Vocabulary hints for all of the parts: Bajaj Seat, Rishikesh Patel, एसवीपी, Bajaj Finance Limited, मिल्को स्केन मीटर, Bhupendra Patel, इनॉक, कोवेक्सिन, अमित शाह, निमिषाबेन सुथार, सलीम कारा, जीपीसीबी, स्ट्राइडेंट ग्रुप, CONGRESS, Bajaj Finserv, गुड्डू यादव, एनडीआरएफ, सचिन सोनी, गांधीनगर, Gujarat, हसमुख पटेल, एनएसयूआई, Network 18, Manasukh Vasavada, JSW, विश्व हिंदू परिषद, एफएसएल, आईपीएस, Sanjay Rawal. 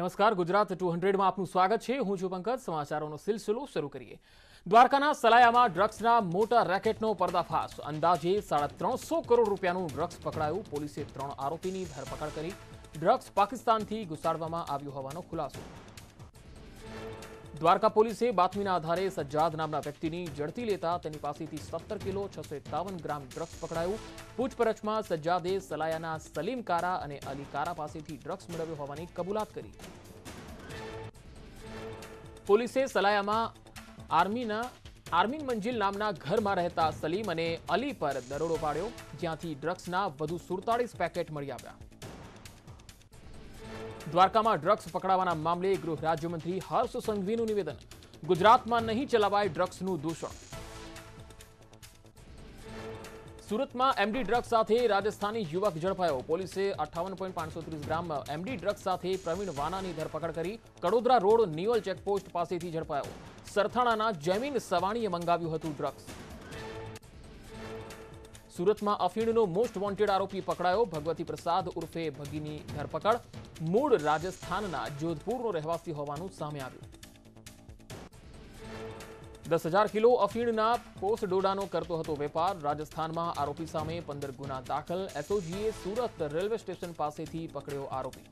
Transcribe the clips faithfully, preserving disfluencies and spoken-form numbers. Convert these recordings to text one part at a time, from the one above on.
नमस्कार Gujarat two hundred में आपनु स्वागत छे। हूं छु पंकज। समाचारों नो सिलसिलो शुरू करिए। द्वारकाना सलायामां ड्रग्सना मोटा रेकेटनो पर्दाफाश। अंदाजे साढ़े तीन सौ करोड़ रूपियानु ड्रग्स पकड़ायु। पुलिसे त्रण आरोपीनी धरपकड़ करी। ड्रग्स पाकिस्तानथी घुसाडवामां आव्यो होवानो खुलासो। द्वारका पुलिसे बातमीना आधारे सज्जाद नामना व्यक्तिनी जड़ती लेता तेनी पासेथी सत्तर किलो छसो एकावन ग्राम ड्रग्स पकड़ायु। पूछपरछ में सज्जादे सलायाना सलीम कारा अने अली कारा पासेथी ड्रग्स मेळव्यो होवानी कबूलात करी। पुलिसे सलायामां आर्मीना आर्मीन मंजिल नामना घर में रहता सलीम अने अली पर दरोडो पाड्यो, ज्यांथी ड्रग्सना वधु सुड़तालीस पेकेट मळी आव्या। द्वारका में ड्रग्स पकड़ावाना मामले गृह राज्यमंत्री हर्ष संघवीनु निवेदन। गुजरात में नहीं चलावाय ड्रग्सनु दूषण। सूरत में एमडी ड्रग्स साथे राजस्थानी युवक झड़पायो। पुलिसे अठावन पॉइंट पांच सौ तीस ग्राम एमडी ड्रग्स साथे प्रवीण वाना की धरपकड़ करी। कड़ोदरा रोड नियोल चेकपोस्ट पासेथी झड़पायो। सरथाणाना जमीन सवाणीए मंगाव्युं हतुं ड्रग्स। सूरत में अफीणनो मोस्ट वॉन्टेड आरोपी पकड़ायो। भगवती प्रसाद उर्फे भगीनी धरपकड़। मूळ राजस्थानना जोधपुरनो रहवासी होवानुं सामे आव्युं। दस हजार किलो अफीणना कोसडोडानो करतो हतो वेपार। राजस्थान में आरोपी सामे पंदर गुना दाखल। एसओजीए सूरत रेलवे स्टेशन पासेथी पकड़्यो आरोपी।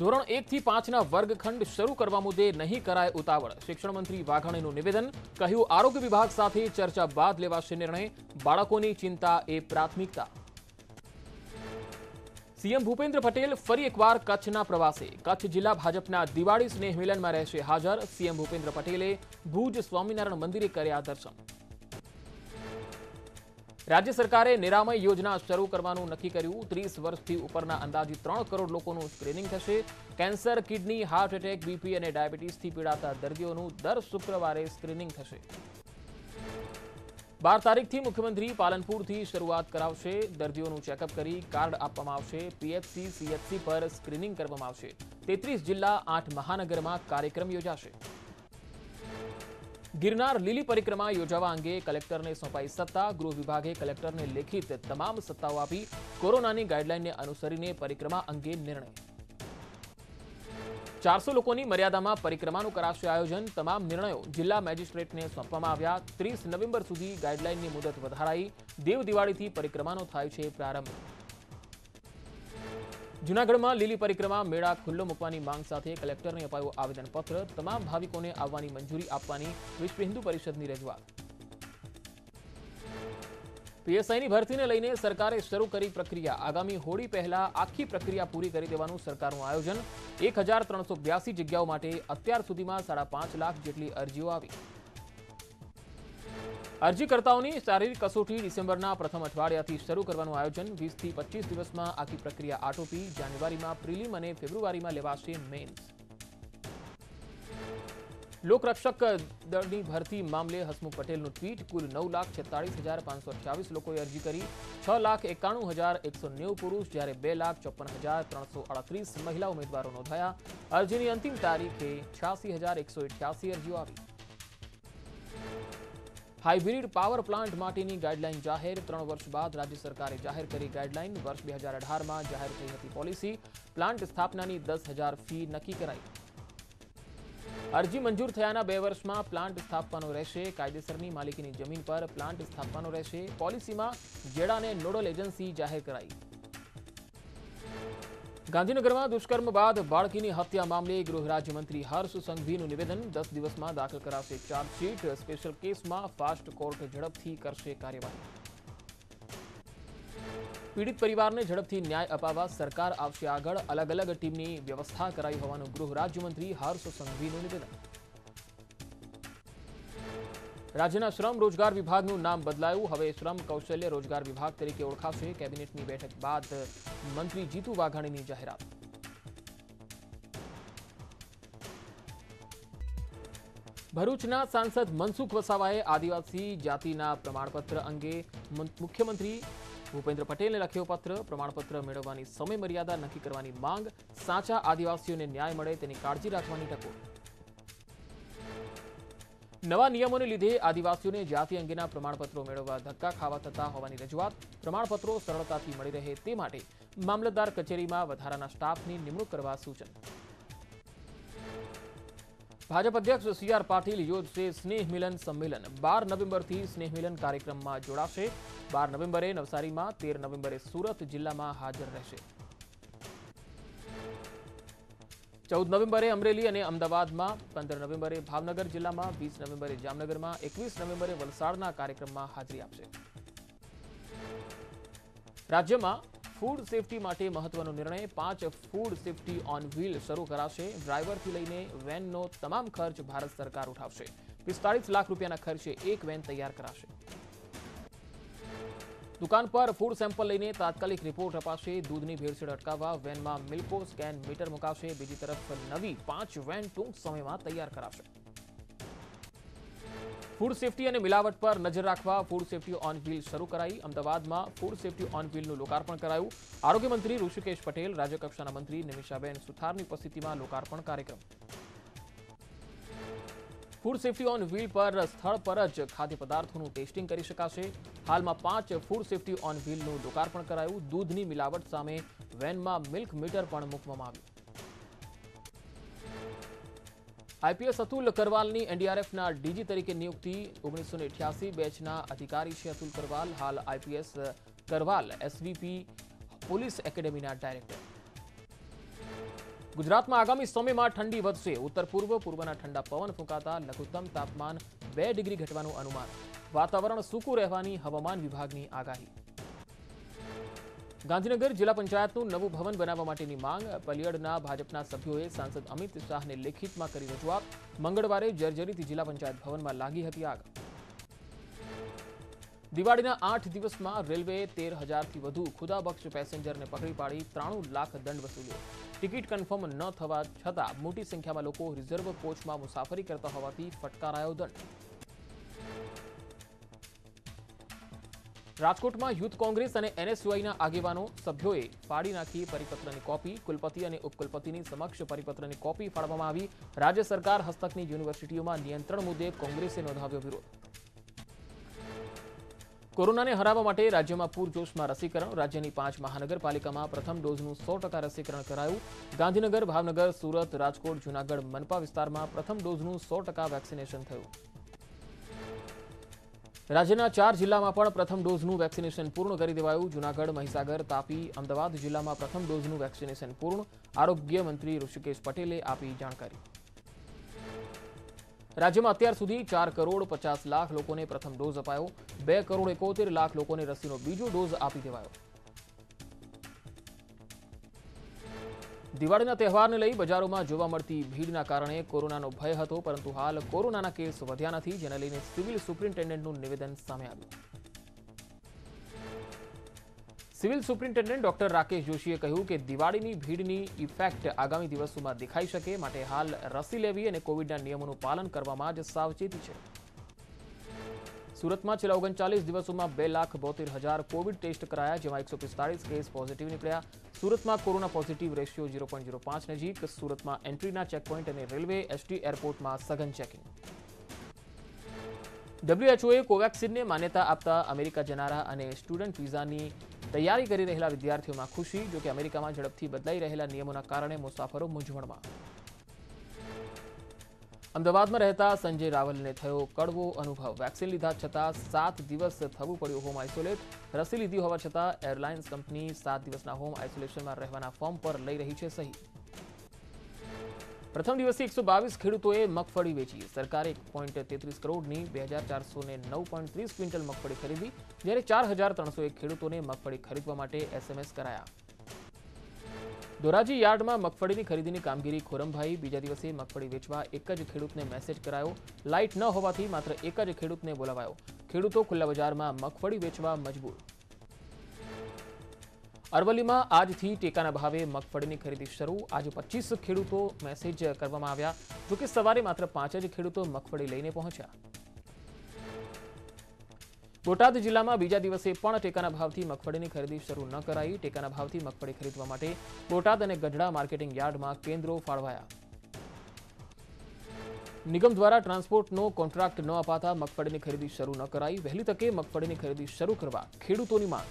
ધોરણ एक થી पाँच ના વર્ગખંડ શરૂ કરવા મુદ્દે નહીં કરાય ઉતાવળ। શિક્ષણ મંત્રી વાઘાણીનું નિવેદન। કહ્યું આરોગ્ય વિભાગ સાથે ચર્ચા બાદ લેવાશે નિર્ણય। બાળકોની ચિંતા એ પ્રાથમિકતા। સીએમ ભૂપેન્દ્ર પટેલ ફરી એકવાર કચ્છના પ્રવાસે। કચ્છ જિલ્લા ભાજપના દિવાળી સ્નેહ મિલનમાં રહેશે હાજર। સીએમ ભૂપેન્દ્ર પટેલે ભુજ સ્વામિનારાયણ મંદિરે કર્યા દર્શન। राज्य सरकारे निरामय योजना शुरू करवानु नक्की कर्यु। तीस वर्षथी उपरना अंदाजे त्रण करोड़ लोकोनु स्क्रीनिंग थशे। Cancer, kidney, heart attack, BP अने डायाबेटीसथी पीड़ाता दर्दीओनु दर शुक्रवारे स्क्रीनिंग थशे। बार तारीखथी मुख्यमंत्री पालनपुरथी शरूआत करावशे। दर्दीओनु चेकअप करी कार्ड आपवामां आवशे। पीएचसी, सीएचसी पर स्क्रीनिंग करवामां आवशे। तेत्रीस जिल्ला आठ महानगरमां कार्यक्रम योजाशे। गिरनार लीली परिक्रमा योजावा अंगे कलेक्टर ने सौंपाई सत्ता। गृह विभागे कलेक्टर ने लिखित तमाम सत्ताओं आपी। कोरोना की गाइडलाइन ने अनुसरीने परिक्रमा अंगे निर्णय। चार सौ लोगों की मर्यादा में परिक्रमा कराशे आयोजन। तमाम निर्णयों जिला मेजिस्ट्रेट ने सौंपवामां आव्या। तीस नवंबर सुधी गाइडलाइन की मुदत वधाराई। देव दिवाळीथी परिक्रमानो थाय छे प्रारंभ। जूनागढ़ में लीली परिक्रमा मेला खुल्लो मुकवानी मांग साथे कलेक्टर ने अपायो आवेदनपत्र। तमाम भाविकों ने आवानी मंजूरी आपवानी विश्व हिंदू परिषद की रजूआत। पीएसआई की भर्ती ने लईने सरकारे शुरू करी प्रक्रिया। आगामी होळी पहला आखी प्रक्रिया पूरी करी देवानुं सरकारनुं आयोजन। एक हजार त्रण सौ ब्यासी जग्याओं माटे अत्यार सुधीमां साढ़ा पांच लाख जेटली अरजीओ आवी। अरजीकर्ताओनी शारीरिक कसोटी डिसेम्बरना प्रथम अठवाडियाथी शुरू करवानुं आयोजन। वीस थी पच्चीस दिवसमां आखी प्रक्रिया आटोपी। जान्युआरीमां प्रिलिम अने फेब्रुआरीमां लेवाशे मेन्स। लोकरक्षक दळनी भरती मामले हसमुख पटेलनुं ट्वीट। कुल नौ लाख छेतालीस हज़ार पांच सौ अठावीस लोकोए अरजी करी। छ लाख एकाणु हज़ार एक सौ नेव पुरुष जयारे बे लाख चौप्पन हज़ार त्रण सौ अड़तीस महिला उम्मीदवारों नोंधाया। अरजीनी अंतिम तारीखे छियासी हज़ार एक सौ अठासी अरजीओ आवी। हाइब्रिड पावर प्लांट माटेनी गाइडलाइन जाहिर। त्रण वर्ष बाद राज्य सरकारे जाहिर करी गाइडलाइन। वर्ष बे हजार अठार में जाहिर थई हती पॉलिसी। प्लांट स्थापनानी दस हज़ार फी नक्की कराई। अरजी मंजूर थयाना बे वर्ष में प्लांट स्थापवानो रहेशे। कायदेसरनी मालिकीनी जमीन पर प्लांट स्थापवानो रहेशे। पॉलिसी में जेडाने नोडल एजेंसी जाहिर कराई। गांधीनगर में दुष्कर्म बाद बाळकीनी हत्या मामले गृह राज्यमंत्री हर्ष संघवीनुं निवेदन। दस दिवस में दाखिल कराशे चार्जशीट। स्पेशल केस में फास्ट कोर्ट झड़पथी करशे कार्यवाही। पीड़ित परिवार ने झड़पथी न्याय अपाववा सरकार आवशे आगळ। अलग अलग टीमनी व्यवस्था कराई होवानुं गृह राज्यमंत्री हर्ष संघवीनुं निवेदन। राज्यना श्रम रोजगार विभागनु नाम बदलायु। हवे श्रम कौशल्य रोजगार विभाग तरीके ओळखाशे। केबिनेटनी बैठक बाद मंत्री जीतू वाघाणीनी जाहेरात। भरूचना सांसद मनसुख वसावाए आदिवासी जातिना प्रमाणपत्र अंगे मुख्यमंत्री भूपेन्द्र पटेलने लख्यो पत्र। प्रमाणपत्र मेळववानी समयमर्यादा नक्की करवानी मांग। साचा आदिवासीओने न्याय मळे तेनी काळजी राखवानी टकोर। નવા નિયમોને લીધે આદિવાસીઓને જાતિ અંગેના પ્રમાણપત્રો મેળવવા ધક્કા ખાવા થતા હોવાની રજૂઆત, પ્રમાણપત્રો સરળતાથી મળી રહે તે માટે મામલતદાર કચેરીમાં વધારાના સ્ટાફની નિમણૂક કરવા સૂચન। भाजप अध्यक्ष सी आर पाटील योजशे स्नेह मिलन सम्मेलन। बार नवेम्बर थी स्नेह मिलन कार्यक्रम में जोड़ाशे। बार नवेम्बरे नवसारी में, तेर नवेम्बरे सूरत जिला में हाजर रहेशे। चौदह नवेम्बरे अमरेली और अमदावाद में, पंदर नवेम्बरे भावनगर जिला में, वीस नवेम्बरे जामनगर में, एकवीस नवेम्बरे वलसाड़ना कार्यक्रम में हाजरी आपशे। राज्य में फूड सेफ्टी माटे महत्वनो निर्णय। पांच फूड सेफ्टी ऑन व्हील शुरू कराशे। ड्राइवर थी लईने वेननो तमाम खर्च भारत सरकार उठावशे। पिस्तालीस लाख रुपयाना खर्चे एक वेन तैयार कराशे। दुकान पर फूड सैम्पल लईने तात्कालिक रिपोर्ट अपाशे। दूधनी भेड़सेड़ अटकाववा वेनमा मिल्को स्केन मीटर मुकाशे। बीजी तरफ नवी पांच वेन टूंक समय में तैयार कराशे। फूड सेफ्टी और मिलावट पर नजर राखवा फूड सेफ्टी ऑन व्हील शुरू कराई। अमदावाद में फूड सेफ्टी ऑन व्हीलनु लोकार्पण करायु। आरोग्य मंत्री ऋषिकेश पटेल, राज्यकक्षाना मंत्री निमिषाबेन सुथारनी उपस्थिति में लोकार्पण कार्यक्रम। फूड सेफ्टी ऑन व्हील पर स्थल पर ज खाद्य पदार्थों टेस्टिंग करी शकाशे। हाल में पांच फूड सेफ्टी ऑन व्हीलनु लोकार्पण करायु। दूधनी मिलावट सामे वेन में मिल्क मीटर पण मूकवामां आव्युं। आईपीएस अतुल करवाल की एनडीआरएफ डीजी तरीके नियुक्ति। ओगनीस सौ अठासी बेच अधिकारी है अतुल करवाल। हाल आईपीएस Karwal एसवीपी police academy director. Gujarat में आगामी समय में ठंडी वधशे। उत्तर पूर्व पूर्वना ठंडा पवन फूंकाता लघुत्तम तापमान बे डिग्री घटवानुं अनुमान। वातावरण सूकू रहेवानी हवामान विभागनी आगाही। गांधीनगर जिला पंचायतनुं नवुं भवन बनावा माटेनी मांग। पलियडना भाजपना सभ्योए सांसद अमित शाह ने लिखित में करी रजूआत। मंगलवारे जर्जरित जिला पंचायत भवन में लागी हती आग। दिवाळीना आठ दिवस में रेलवे तेर हजार थी वधु खुदाबख्श पेसेंजर ने पकड़ी पाड़ी त्राणु लाख दंड वसूल्यो। टिकट कन्फर्म न थवा छता मोटी संख्या में लोग रिजर्व कोच में मुसाफरी करता होवाथी फटकारायो दंड। राजकोट में यूथ कांग्रेस और एनएसयूआई आगेवानों सभ्योए फाड़ी नाखी परिपत्र की कॉपी। कुलपति और उपकुलपति समक्ष परिपत्र की कॉपी फाड़वामां आवी। राज्य सरकार हस्तकनी यूनिवर्सिटीओं में नियंत्रण मुद्दे कांग्रेसे नोंधाव्यो विरोध। कोरोना ने हरावा माटे राज्य में पूरजोश में रसीकरण। राज्य की पांच महानगरपालिका में प्रथम डोजनु सौ टका रसीकरण करायु। गांधीनगर, भावनगर, सूरत, राजकोट, जूनागढ़ मनपा विस्तार में प्रथम डोजनु सौ टका वेक्सिनेशन थयुं। राज्यना चार जिला में प्रथम डोजनु वेक्सिनेशन पूर्ण कर देवायु। जूनागढ़, महिसागर, तापी, अमदावाद जिला में प्रथम डोजनु वेक्सिनेशन पूर्ण। आरोग्य मंत्री ऋषिकेश पटेले आपी जानकारी। राज्य में अत्यार सुधी चार करोड़ पचास लाख लोगों ने प्रथम डोज अपायो। बे करोड़ एकोतेर लाख लोगों ने रसीनो बीजो डोज आपी देवायो। दिवाळीना तहेवारने लई बजारोमां जोवा मळती भीड़ना कारणे कोरोनानो भय हतो, परंतु हाल कोरोनाना केस वध्या नथी, जेने लईने सिविल सुपरिन्टेन्डन्टनुं निवेदन सामे आव्युं। सिविल सुपरिन्टेन्डन्ट डॉक्टर राकेश जोशीए कह्युं के दिवाळीनी भीड़नी इफेक्ट आगामी दिवसोमां देखाई शके, माटे हाल रसी लेवी अने कोविडना नियमोनुं पालन करवामां ज सावचेती छे। सूरत में छेल्ला ओगणचालीस दिवसों में बे लाख बोतेर हजार कोविड टेस्ट कराया, जेमां एक सौ पिस्तालीस केस पॉजिटिव निकळ्या। सूरत में corona positive ratio zero point zero पांच नजीक। सूरत में एंट्रीना चेकपॉइंट और रेलवे एसटी एरपोर्ट में सघन चेकिंग। डब्ल्यूएचओए कोवेक्सिन ने मान्यता आपता अमेरिका जनारा और स्टूडेंट वीजा की तैयारी कर रहेला विद्यार्थीओं में खुशी। जो कि अमेरिका में झड़पथी बदलाई रहेला नियमों कारण मुसाफरो मूंझवण में। अमदावाद में रहता संजय रावल ने थयो कड़वो अनुभव। वेक्सिन लीधा छता सात दिवस थवू पड्यो होम आइसोलेट। रसी लीधी होवा छता एरलाइन्स कंपनी सात दिवसना होम आइसोलेशन में रहवाना फॉर्म पर लई रही है सही। प्रथम दिवसे एक सौ बावीस खेडूतोए मगफड़ी वेची। सरकारे एक पॉइंट तेतरीस करोड़ की बे हजार चार सौ नौ पॉइंट तीस क्विंटल मगफड़ी खरीदी, जयरे चार हजार त्रण सौ एक खेडूतों ने मगफड़ी खरीदवा माटे एसएमएस कराया। धोराजी यार्ड में मगफड़ी खरीदी की कामगीरी खोरमभाई। बीजा दिवसे मगफड़ी वेचवा एक ज खेडूत ने मैसेज करायो। लाइट न होवाथी मात्र एक ज खेडूत ने बोलावायो। खेडूतो खुला बजार में मगफड़ी वेचवा मजबूर। अरवली में आज थी टेकाना भावे मगफड़ी खरीदी शुरू। आज पच्चीस खेडूतो मैसेज करवामां आव्या, जो कि सवारे मात्र पांच ज खेडूतो मगफड़ी लईने पहोंच्या। बोटाद जिला में बीजा दिवसे पण टेकाना भाव थी मगफड़ी की खरीदी शुरू न कराई। टेकाना भाव थी मगफड़ी खरीदवा माटे बोटाद और गढ़डा मार्केटिंग यार्ड में केन्द्रों फाळवाया। નિગમ દ્વારા ટ્રાન્સપોર્ટનો કોન્ટ્રાક્ટ ન અપાતા મગફળીની ખરીદી શરૂ ન કરાઈ। વહેલી તકે મગફળીની ખરીદી શરૂ કરવા ખેડૂતોની માંગ।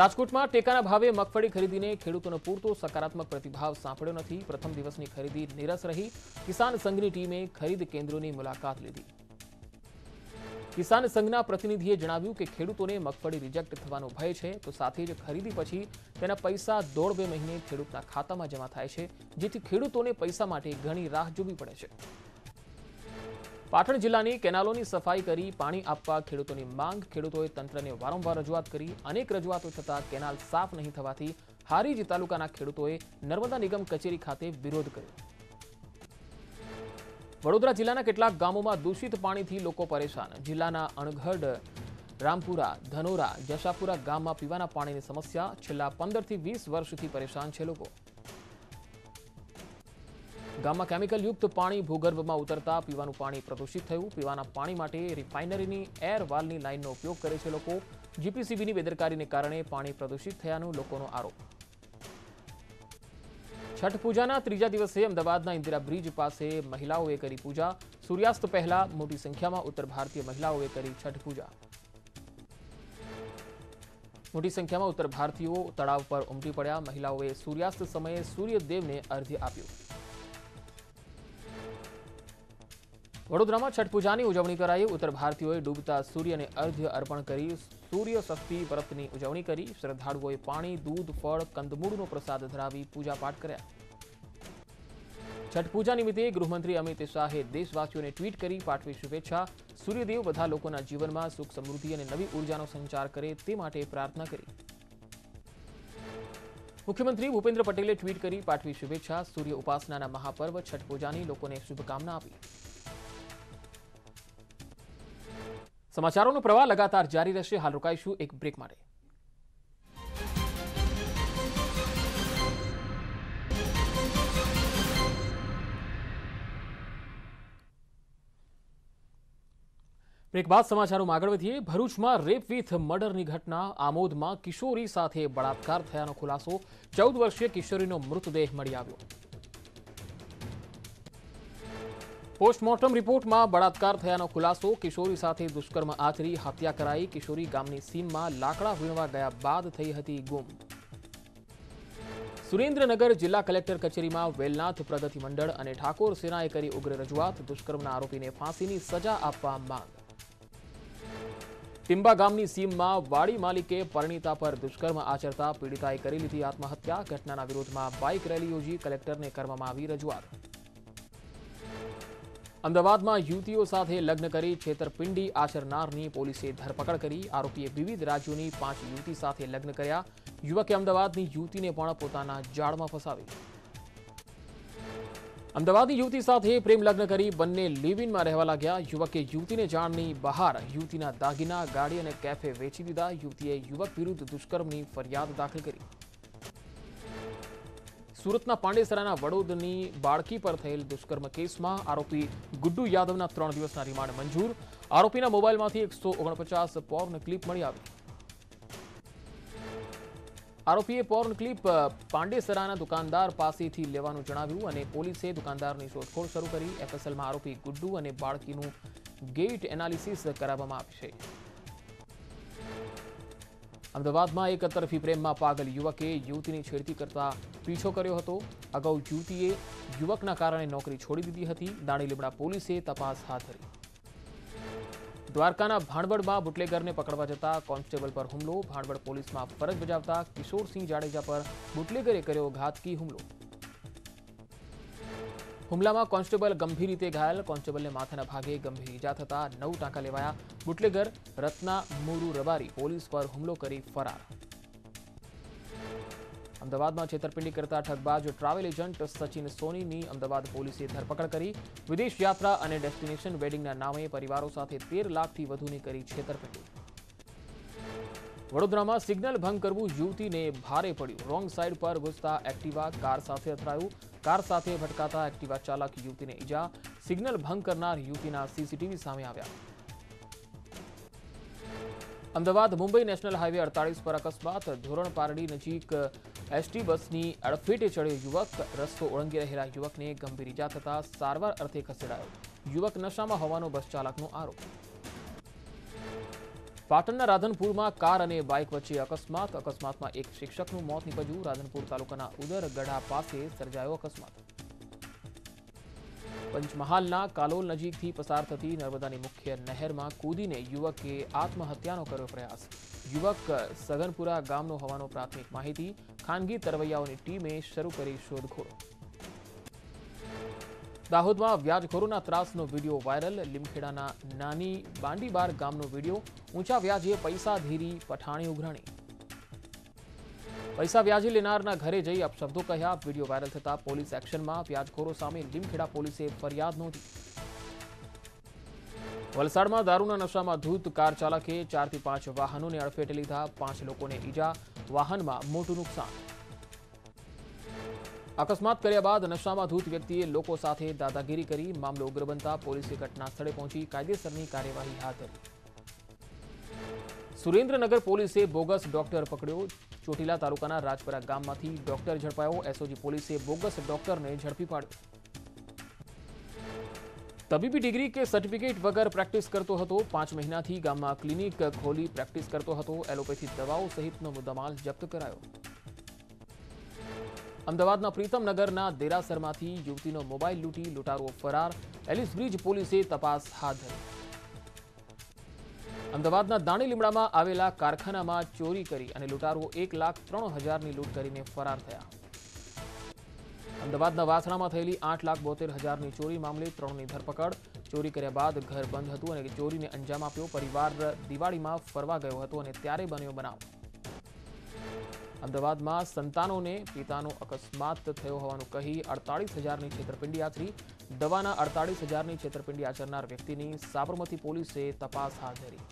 રાજકોટમાં ટેકાના ભાવે મગફળી ખરીદીને ખેડૂતોનો પૂરતો સકારાત્મક પ્રતિભાવ સાંપડ્યો નથી। પ્રથમ દિવસની ખરીદી નિરસ રહી। કિસાન સંઘની ટીમે ખરીદ કેન્દ્રોની મુલાકાત લીધી। किसान संघना प्रतिनिधिए जणाव्युं के खेडूतोने मगफळी रिजेक्ट थवानो भय छे, तो साथे ज खरीदी पछी तेना पैसा दोढ़ बे महीने खेडूतना खातामां जमा थाय छे, जेथी खेडूतोने पैसा माटे घणी राह जोवी पड़े छे। पाटण जिल्लानी केनालोनी सफाई करी पाणी आपवा खेडूतोनी मांग। खेडूतोए तंत्रने वारंवार रजूआत करी। अनेक रजूआतो छतां केनाल साफ नहीं थवाथी हारीज तालुकाना खेडूतोए नर्मदा निगम कचेरी खाते विरोध कर्यो। वडोदरा जिल्लाना केटलाक गामोमां दूषित पाणीथी लोको परेशान। जिल्लाना अणघड, रामपुरा, धनोरा, जशापुरा गाममां पीवाना पाणीनी समस्या छेल्ला पंदर थी वीस वर्षथी परेशान छे लोको। गाममां केमिकलयुक्त पाणी भूगर्भमां उतरता पीवानुं पाणी प्रदूषित थयुं। पीवाना पाणी माटे रिफाइनरीनी एयर वाल्वनी लाइननो उपयोग करे छे लोको। जीपीसीबीनी बेदरकारीने कारणे पाणी प्रदूषित थयानो लोकोनो आरोप। छठ पूजाना त्रीजा दिवसे अमदावादना इंदिरा ब्रिज पासे महिलाओं करी पूजा। सूर्यास्त पहला मोटी संख्या में उत्तर भारतीय महिलाओं करी छठ पूजा। मोटी संख्या में उत्तर भारतीयों तड़ाव पर उमटी पड़ा। महिलाओं सूर्यास्त समय सूर्यदेव ने अर्घ्य आप्यो। वडोदरा में छठ पूजा की उजवणी कराई। उत्तर भारतीयों डूबता सूर्य ने अर्घ्य अर्पण करी। सूर्य षष्ठी व्रतनी उजवणी करी। श्रद्धालुओं पाणी, दूध, फल, कंदमूळनो प्रसाद धरावी पूजापाठ कर्या। छठ पूजा निमित्ते गृहमंत्री अमित शाहे देशवासीओने ट्वीट करी पाठवी शुभेच्छा। सूर्यदेव बधा लोकोना जीवनमां सुख, समृद्धि अने नवी ऊर्जानो संचार करे ते माटे प्रार्थना करी। मुख्यमंत्री भूपेन्द्र पटेले ट्वीट करी पाठवी शुभेच्छा। सूर्य उपासनाना महापर्व छठ पूजानी लोकोने शुभकामना आपी। समाचारों प्रवाह लगातार जारी रहशे। हाल रोकाईशु एक ब्रेक माटे। ब्रेक बाद समाचारों में आगळ वधीए। भरूच में रेप विथ मर्डर की घटना। आमोद में किशोरी साथे बलात्कार थयानो खुलासो। चौद वर्षीय किशोरीनो मृतदेह मळी आव्यो। पोस्टमोर्टम रिपोर्ट में बलात्कार थयानो खुलासो। किशोरी साथे दुष्कर्म आचरी हत्या कराई। किशोरी गामनी सीम में लाकड़ा वीणवा गया बाद थई हती गुम। सुरेन्द्रनगर जिला कलेक्टर कचेरी में वेलनाथ प्रगति मंडल और ठाकोर सेनाए करी उग्र रजूआत। दुष्कर्मना आरोपी ने फांसी की सजा आपवा मांग। टिंबा गामनी सीम में वाड़ी मालिके परिणीता पर दुष्कर्म आचरता पीड़िताए करी लीधी आत्महत्या। घटना विरोध में बाइक रैली योजी कलेक्टर ने करवामां आवी रजूआत। अमदावाद में युवतीओ साथे लग्न करी छेतरपिंडी आचरनारनी पोलीसे धरपकड़ करी। आरोपीए विविध राज्योनी पांच युवती साथे लग्न कर्या। युवके अमदावादनी युवतीने पण पोताना जाळमां फसावी। अमदावादनी युवती साथे प्रेम लग्न करी बंने लिव इन में रहेवा लाग्या। युवके युवतीने जाणनी बहार युवतीना दागीना, गाड़ी अने कैफे वेची दीधा। युवतीए युवक विरुद्ध दुष्कर्मनी फरियाद दाखल करी। सूरतना पांडेसराना वडोदनी बाळकी पर थयेल दुष्कर्म केस में आरोपी गुड्डू यादवना त्रण दिवसना रिमांड मंजूर। आरोपीना मोबाइलमांथी एक सौ ઓગણપચાસ पोर्न क्लिप मळी आवी। आरोपीए पोर्न क्लिप पांडेसराना दुकानदार पासेथी लेवानुं जणाव्युं अने पोलीसे दुकानदारनी शोधखोळ शरू करी। एफएसएलमां आरोपी गुड्डू अने बाळकीनुं गेट एनालिसिस कराववामां आवशे। अमदावाद में एक तरफी प्रेम में पागल युवके युवती छेड़ती करता पीछो कर्यो हतो। अगाऊ युवतीए युवकना कारणे नौकरी छोड़ी दीधी हती। दाणीलीमड़ा पोलीसे तपास हाथ धरी। द्वारकाना भाणवड़ में बुटलेगर ने पकड़वा जता कोन्स्टेबल पर हुमलो। भाणवड़ पोलीस में फरज बजावता किशोर सिंह जाडेजा पर बुटलेगरे कर्यो घातकी हुमलो। हुमला में कोन्स्टेबल गंभीर रीते घायल। कोन्स्टेबल ने माथाना भागे गंभीर ईजा थता नौ टांका लेवाया। बुटलेगर रत्ना मोरू रबारी पोलीस पर हुमलो करी फरार। अमदावाद में छेतरपिंडी करता ठगबाज ट्रावेल एजेंट सचिन सोनी की अमदावाद पोलीसे धरपकड़ करी। विदेश यात्रा और डेस्टिनेशन वेडिंगना नामे परिवारों साथे तेर लाख थी वधुनी करी छेतरपिंडी। वडोदरा में सिग्नल भंग करवू युवती ने भारे पड़्यु। रोंग साइड पर घुसता एक्टिवा कार साथे અથડાયું। कार साथे भटकाता एक्टिवा चालक युवती ने ईजा। सिग्नल भंग करनार युवतीना सीसीटीवी सामे आव्या। अमदावाद मुंबई नेशनल हाईवे अड़तालीस पर अकस्मात। धोरण पारडी नजीक એસટી બસની અડફેટે ચડ્યો યુવક, રસ્તો ઓળંગી રહેલા યુવકને ગંભીર ઈજા થતા સારવાર અર્થે ખસેડાયો. યુવક નશામાં હોવાનો બસ ચાલકનો આરોપ. પાટણના રાધનપુરમાં કાર અને બાઇક વચ્ચે અકસ્માત. અકસ્માતમાં એક શિક્ષકનું મોત નિપજ્યું. રાધનપુર તાલુકાના ઉદરગઢા પાસે સર્જાયો અકસ્માત. પંચમહાલના કાલોલ નજીકથી પસાર થતી નર્મદાની મુખ્ય નહેરમાં કૂદીને યુવકે આત્મહત્યાનો કર્યો પ્રયાસ. યુવક સગનપુરા ગામનો હોવાનો પ્રાથમિક માહિતી. ખાનગી તરવૈયાઓની ટીમે શરૂ કરી શોધખોળ. દાહોદમાં વ્યાજખોરોના ત્રાસનો વિડીયો વાયરલ. લીમખેડાના નાની બાંડીબાર ગામનો વિડીયો. ઊંચા વ્યાજે પૈસા ધીરી પઠાણી ઉઘરાણી. પૈસા વ્યાજે લેનારના ઘરે જઈ અપશબ્દો કહ્યા. વિડીયો વાયરલ થતા પોલીસ એક્શનમાં. વ્યાજખોરો સામે લીમખેડા પોલીસે ફરિયાદ નોંધી. વલસાડમાં દારૂના નશામાં ધૂત કાર ચાલકે ચારથી પાંચ વાહનોને અડફેટે લીધા. પાંચ લોકોને ઈજા. વાહનમાં મોટું નુકસાન. અકસ્માત કર્યા બાદ નશામાં ધૂત વ્યક્તિએ લોકો સાથે દાદાગીરી કરી. મામલો ઉગ્ર બનતા પોલીસે ઘટના સ્થળે પહોંચી કાયદેસરની કાર્યવાહી હાથ ધરી. સુરેન્દ્રનગર પોલીસે બોગસ ડોક્ટર પકડ્યો. ચોટીલા તાલુકાના રાજપરા ગામમાંથી ડોક્ટર ઝડપાયો. એસઓજી પોલીસે બોગસ ડોક્ટરને ઝડપી પાડ્યો. તબીબી ડિગ્રી કે સર્ટિફિકેટ વગર પ્રેક્ટિસ કરતો હતો. પાંચ મહિનાથી ગામમાં ક્લિનિક ખોલી પ્રેક્ટિસ કરતો હતો. એલોપેથી દવાઓ સહિતનો મુદ્દામાલ જપ્ત કરાયો. અમદાવાદના પ્રીતમનગરના દેરાસરમાંથી યુવતીનો મોબાઈલ લૂંટી લૂંટારો ફરાર. એલિસ બ્રિજ પોલીસે તપાસ હાથ ધરી. અમદાવાદના દાણીલીમડામાં આવેલા કારખાનામાં ચોરી કરી અને લૂંટારો એક લાખ ત્રણ હજારની લૂંટ કરીને ફરાર થયા. અમદાવાદના વાસણામાં થયેલી આઠ લાખ બોતેર હજારની ચોરી મામલે ત્રણની ધરપકડ. ચોરી કર્યા બાદ ઘર બંધ હતું અને ચોરીને અંજામ આપ્યો. પરિવાર દિવાળીમાં ફરવા ગયો હતો અને ત્યારે બન્યો બનાવ. અમદાવાદમાં સંતાનોને પિતાનો અકસ્માત થયો હોવાનું કહી અડતાળીસ હજારની છેતરપિંડી આચરી. દવાના અડતાળીસ હજારની છેતરપિંડી આચરનાર વ્યક્તિની સાબરમતી પોલીસે તપાસ હાથ ધરી.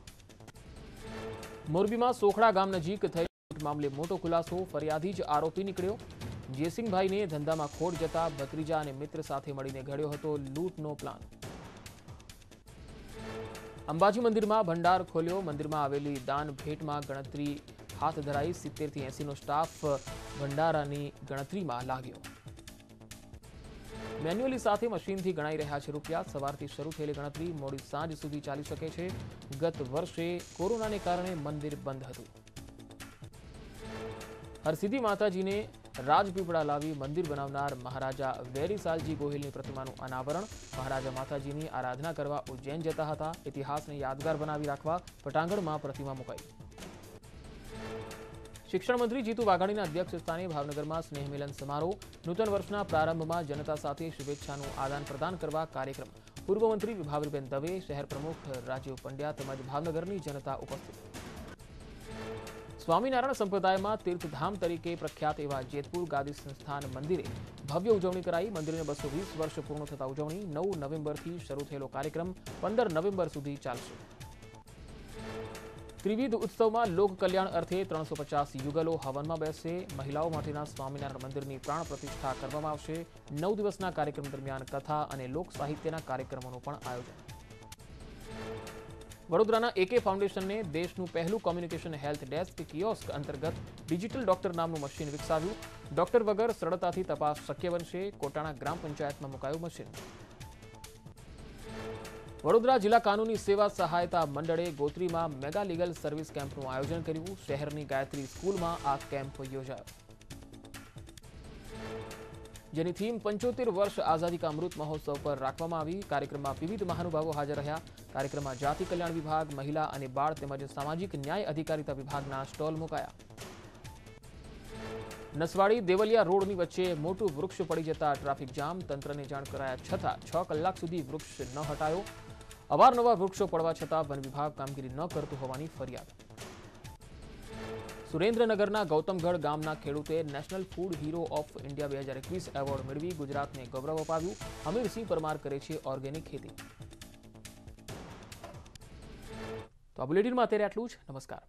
મોરબીમાં સોખડા ગામ નજીક થયેલી લૂંટ મામલે મોટો ખુલાસો. ફરિયાદી જ આરોપી નીકળ્યો. જયસિંહભાઈને ધંધામાં ખોટ જતા ભત્રીજા અને મિત્ર સાથે મળીને ઘડ્યો હતો લૂંટનો પ્લાન. અંબાજી મંદિરમાં ભંડાર ખોલ્યો. મંદિરમાં આવેલી દાન ભેટમાં ગણતરી હાથ ધરાઈ. સિત્તેર થી એસી નો સ્ટાફ ભંડારાની ગણતરીમાં લાગ્યો. મેન્યુઅલી સાથે મશીનથી ગણાઈ રહ્યા છે રૂપિયા. સવારથી શરૂ થયેલી ગણતરી મોડી સાંજ સુધી ચાલી શકે છે. ગત વર્ષે કોરોનાને કારણે મંદિર બંધ હતું. હરસિદ્ધિ માતાજીને રાજપીપળા લાવી મંદિર બનાવનાર મહારાજા વેરીસાલજી ગોહિલની પ્રતિમાનું અનાવરણ. મહારાજા માતાજીની આરાધના કરવા ઉજ્જૈન જતા હતા. ઇતિહાસને યાદગાર બનાવી રાખવા પટાંગણમાં પ્રતિમા મુકાઈ. શિક્ષણ મંત્રી જીતુ વાઘાણીના અધ્યક્ષસ્થાને ભાવનગરમાં સ્નેહમિલન સમારોહ. નૂતન વર્ષના પ્રારંભમાં જનતા સાથે શુભેચ્છાનું આદાન પ્રદાન કરવા કાર્યક્રમ. પૂર્વ મંત્રી વિભાવરીબેન દવે, શહેર પ્રમુખ રાજીવ પંડ્યા તેમજ ભાવનગરની જનતા ઉપસ્થિત. સ્વામિનારાયણ સંપ્રદાયમાં તીર્થધામ તરીકે પ્રખ્યાત એવા જેતપુર ગાદી સંસ્થાન મંદિરે ભવ્ય ઉજવણી કરાઈ. મંદિરને બસો વીસ વર્ષ પૂર્ણ થતા ઉજવણી. નવ નવેમ્બરથી શરૂ થયેલો કાર્યક્રમ પંદર નવેમ્બર સુધી ચાલશે. ત્રિવિધ ઉત્સવમાં લોકકલ્યાણ અર્થે ત્રણસો પચાસ યુગલો હવનમાં બેસશે. મહિલાઓ માટેના સ્વામિનારાયણ મંદિરની પ્રાણ પ્રતિષ્ઠા કરવામાં આવશે. નવ દિવસના કાર્યક્રમ દરમિયાન કથા અને લોક સાહિત્યના કાર્યક્રમોનું પણ આયોજન. વડોદરાના એકે ફાઉન્ડેશનને દેશનું પહેલું કોમ્યુનિકેશન હેલ્થ ડેસ્ક કિયોસ્ક અંતર્ગત ડિજિટલ ડોક્ટર નામનું મશીન વિકસાવ્યું. ડોક્ટર વગર સરળતાથી તપાસ શક્ય બનશે. કોટાણા ગ્રામ પંચાયતમાં મુકાયું મશીન. વડોદરા જિલ્લા કાનૂની સેવા સહાયતા મંડળે ગોત્રીમાં મેગા લીગલ સર્વિસ કેમ્પનું આયોજન કર્યું. શહેરની ગાયત્રી સ્કૂલમાં આ કેમ્પ યોજાયો, જેની થીમ પંચોતેર વર્ષ આઝાદી કા અમૃત મહોત્સવ પર રાખવામાં આવી. કાર્યક્રમમાં વિવિધ મહાનુભાવો હાજર રહ્યા. કાર્યક્રમમાં જાતિ કલ્યાણ વિભાગ, મહિલા અને બાળ તેમજ સામાજિક ન્યાય અધિકારીતા વિભાગના સ્ટોલ મુકાયા. નસવાડી દેવલિયા રોડની વચ્ચે મોટું વૃક્ષ પડી જતા ટ્રાફિક જામ. તંત્રને જાણ કરાયા છતાં છ કલાક સુધી વૃક્ષ ન હટાયો. અવારનવાર વૃક્ષો પડવા છતાં વન વિભાગ કામગીરી ન કરતું હોવાની ફરિયાદ. સુરેન્દ્રનગરના ગૌતમગઢ ગામના ખેડૂતે national food hero of India બે હજાર એકવીસ એવોર્ડ મેળવી ગુજરાતને ગૌરવ અપાવ્યું. હમીર સિંહ પરમાર કરે છે ઓર્ગેનિક ખેતી. તો આ બુલેટિનમાં અત્યારે આટલું જ. નમસ્કાર.